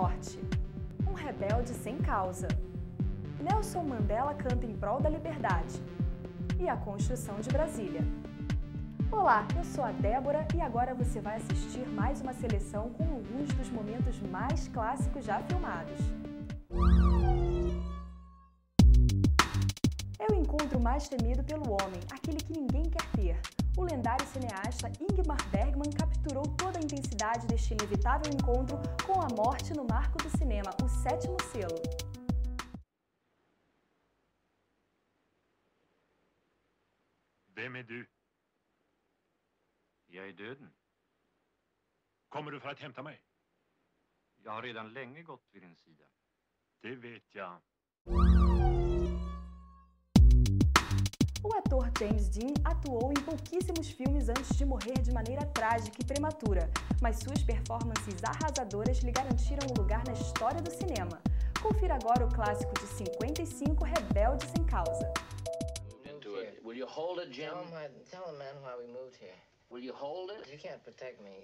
morte. Um rebelde sem causa. Nelson Mandela canta em prol da liberdade e a construção de Brasília. Olá, eu sou a Débora e agora você vai assistir mais uma seleção com alguns dos momentos mais clássicos já filmados. É o encontro mais temido pelo homem, aquele que ninguém quer ter. O lendário cineasta Ingmar Bergman capturou toda a intensidade deste inevitável encontro com a morte no marco do cinema, O Sétimo Selo. Hvem du? Jag är döden. Kommer du för att hämta mig? Jag har redan länge gått vid din sida. Det vet jag. O ator James Dean atuou em pouquíssimos filmes antes de morrer de maneira trágica e prematura, mas suas performances arrasadoras lhe garantiram um lugar na história do cinema. Confira agora o clássico de 55, Rebelde Sem Causa. Will you hold it, Jim? Tell the man why we moved here. Will you hold it? You can't protect me.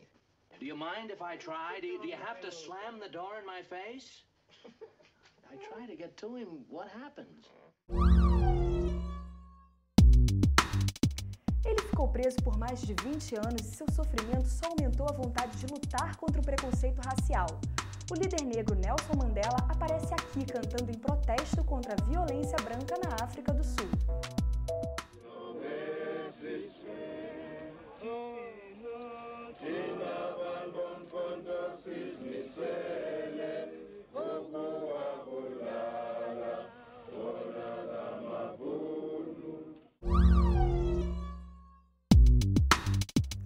Do you mind if I try? Do you have to slam the door in my face? I try to get to him. What happens? Ele ficou preso por mais de 20 anos e seu sofrimento só aumentou a vontade de lutar contra o preconceito racial. O líder negro Nelson Mandela aparece aqui cantando em protesto contra a violência branca na África do Sul.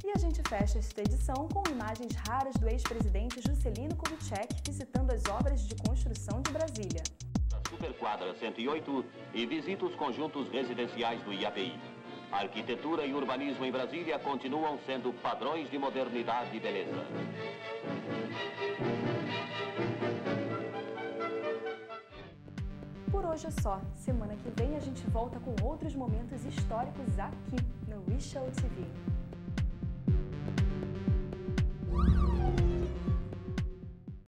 E a gente fecha esta edição com imagens raras do ex-presidente Juscelino Kubitschek visitando as obras de construção de Brasília. Superquadra 108 e visita os conjuntos residenciais do IAPI. A arquitetura e urbanismo em Brasília continuam sendo padrões de modernidade e beleza. Por hoje é só. Semana que vem a gente volta com outros momentos históricos aqui no WeShow TV.